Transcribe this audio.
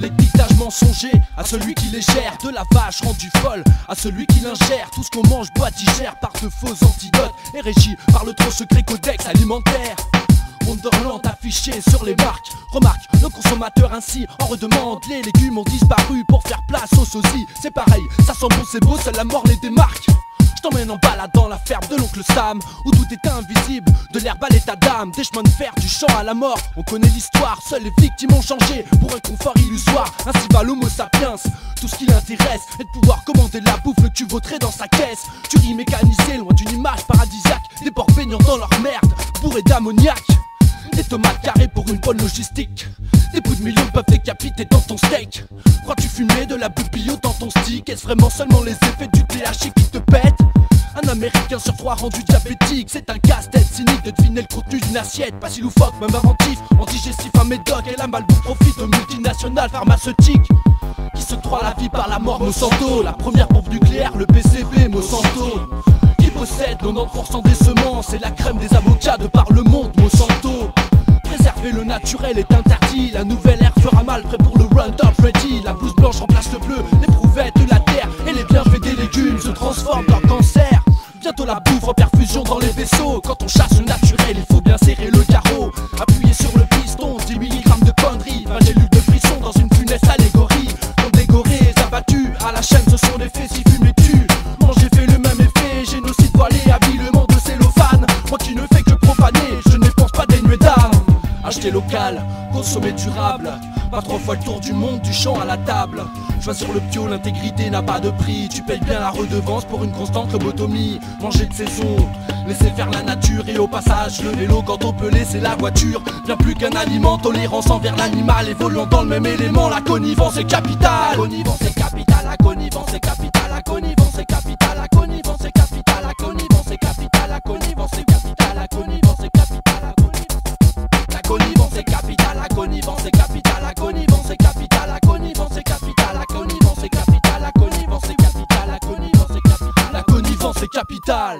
l'étiquetage mensonger à celui qui les gère, de la vache rendue folle à celui qui l'ingère. Tout ce qu'on mange, boit, digère par de faux antidotes et régi par le trop secret codex alimentaire. Wonderland affiché sur les marques. Remarque, le consommateur ainsi en redemande. Les légumes ont disparu pour faire place aux sosies. C'est pareil, ça sent bon, c'est beau, seule la mort les démarque. Je t'emmène en balade dans la ferme de l'oncle Sam, où tout est invisible, de l'herbe à l'état d'âme. Des chemins de fer, du champ à la mort, on connaît l'histoire. Seules les victimes ont changé pour un confort illusoire. Ainsi va l'homo sapiens, tout ce qui l'intéresse est de pouvoir commander la bouffe que tu vautrais dans sa caisse. Tu ris mécanisé, loin d'une image paradisiaque. Des porcs baignant dans leur merde, bourrés d'ammoniac. Des tomates carrées pour une bonne logistique. Des bouts de millions peuvent décapiter dans ton steak. Crois-tu fumer de la bio dans ton stick? Est-ce vraiment seulement les effets du THC qui te pètent? Un américain sur trois rendu diabétique. C'est un casse-tête cynique de deviner le contenu d'une assiette. Pas si loufoque, même inventif, antigestif, un médoc. Et la malbouffe profite aux multinationales pharmaceutiques qui se croient la vie par la mort. Monsanto, la première pompe nucléaire, le PCB, Monsanto, qui possède 90% des semences et la crème des avocats de par le monde. Monsanto, préserver le naturel est interdit. La nouvelle ère fera mal, prêt pour le Roundup Ready. La blouse blanche remplace le bleu, l'éprouvette de la terre. Et les bienfaits des légumes se transforment en cancer. Bientôt la bouffe en perfusion dans les vaisseaux. Quand on chasse le naturel, il faut bien serrer le carreau. Appuyer sur le piston, 10 mg de conneries. 20 gélules de frisson dans une funeste allégorie. Condégorés, abattus, à la chaîne, ce sont des faits. Si fumer tue, manger fait le même effet. Génocide voilé, habilement de cellophane. Moi qui ne fais que profaner, je ne pense pas dénué d'âme. Acheter local, consommer durable, pas 3 fois le tour du monde, du champ à la table. Choisir le bio, l'intégrité n'a pas de prix. Tu payes bien la redevance pour une constante lobotomie. Manger de saison, laisser faire la nature. Et au passage, le vélo quand on peut laisser la voiture. Bien plus qu'un aliment, tolérance envers l'animal. Évoluant dans le même élément, la connivence est capitale. La connivence est capitale, la connivence est capitale. La connivence est capitale, la connivence est capitale. La connivence est capitale, la connivence est capitale. La connivence est capitale, la connivence est capitale. La connivence est capitale. La connivence est capitale, la connivence est capitale, la connivence est capitale, la connivence est capitale, la connivence est capitale, la connivence est capitale.